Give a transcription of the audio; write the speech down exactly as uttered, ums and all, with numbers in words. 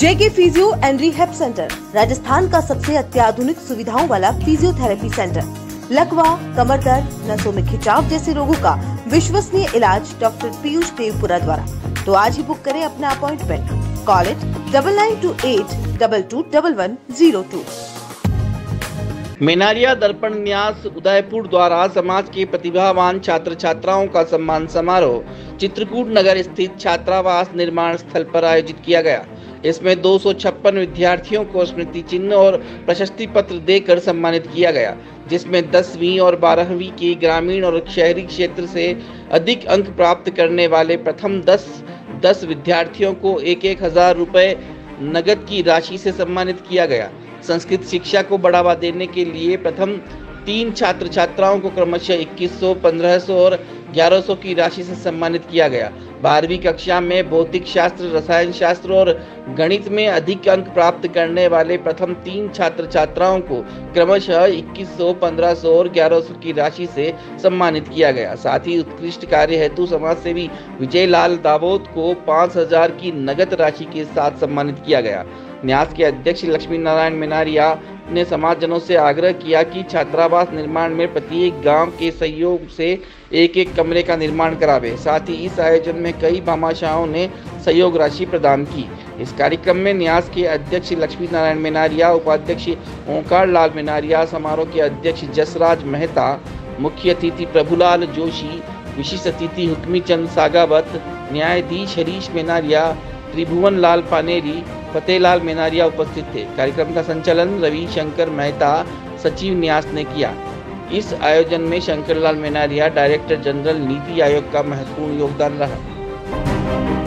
जेके physio एंड्री help centre Rajasthan का सबसे अत्याधुनिक सुविधाओं वाला फिजियोथेरेपी सेंटर। लकवा, कमर दर्द, नसों में खिंचाव जैसे रोगों का विश्वसनीय इलाज डॉक्टर पीयूष देवपुरा द्वारा। तो आज ही बुक करें अपना appointment. Call it double nine two eight double two double one zero two. Menaria Darpan Nyas Udaipur द्वारा समाज के प्रतिभावान छात्र छात्राओं का सम्मान समारोह चित्रकूट नगर स्थित छात्रावास निर्माण स्थल पर आयोजित किया गया। इसमें दो सौ छप्पन विद्यार्थियों को स्मृति चिन्ह और प्रशस्ति पत्र देकर सम्मानित किया गया, जिसमें दसवीं और बारहवीं के ग्रामीण और शहरी क्षेत्र से अधिक अंक प्राप्त करने वाले प्रथम दस दस विद्यार्थियों को एक एक हजार रुपये नगद की राशि से सम्मानित किया गया। संस्कृत शिक्षा को बढ़ावा देने के लिए प्रथम तीन छात्र छात्राओं को क्रमशः इक्कीस सौ, पंद्रह सौ और ग्यारह सौ की राशि से सम्मानित किया गया। बारहवीं कक्षा में भौतिक शास्त्र, रसायन शास्त्र और गणित में अधिक अंक प्राप्त करने वाले प्रथम तीन छात्र छात्राओं को क्रमशः इक्कीस सौ, पंद्रह सौ और ग्यारह सौ की राशि से सम्मानित किया गया। साथ ही उत्कृष्ट कार्य हेतु समाजसेवी विजयलाल दावोद को पाँच हज़ार की नगद राशि के साथ सम्मानित किया गया। न्यास के अध्यक्ष लक्ष्मी नारायण मेनारिया ने समाजजनों से आग्रह किया कि छात्रावास निर्माण में प्रत्येक गांव के सहयोग से एक एक कमरे का निर्माण करावे। साथ ही इस आयोजन में कई भामाशाहों ने सहयोग राशि प्रदान की। इस कार्यक्रम में न्यास के अध्यक्ष लक्ष्मी नारायण मेनारिया, उपाध्यक्ष ओंकार लाल मेनारिया, समारोह के अध्यक्ष जसराज मेहता, मुख्य अतिथि प्रभुलाल जोशी, विशिष्ट अतिथि हुक्मीचंद सागावत, न्यायाधीश हरीश मेनारिया, त्रिभुवन लाल पानेरी, फतेहलाल मेनारिया उपस्थित थे। कार्यक्रम का संचालन रविशंकर मेहता, सचिव न्यास ने किया। इस आयोजन में शंकरलाल मेनारिया, डायरेक्टर जनरल नीति आयोग का महत्वपूर्ण योगदान रहा।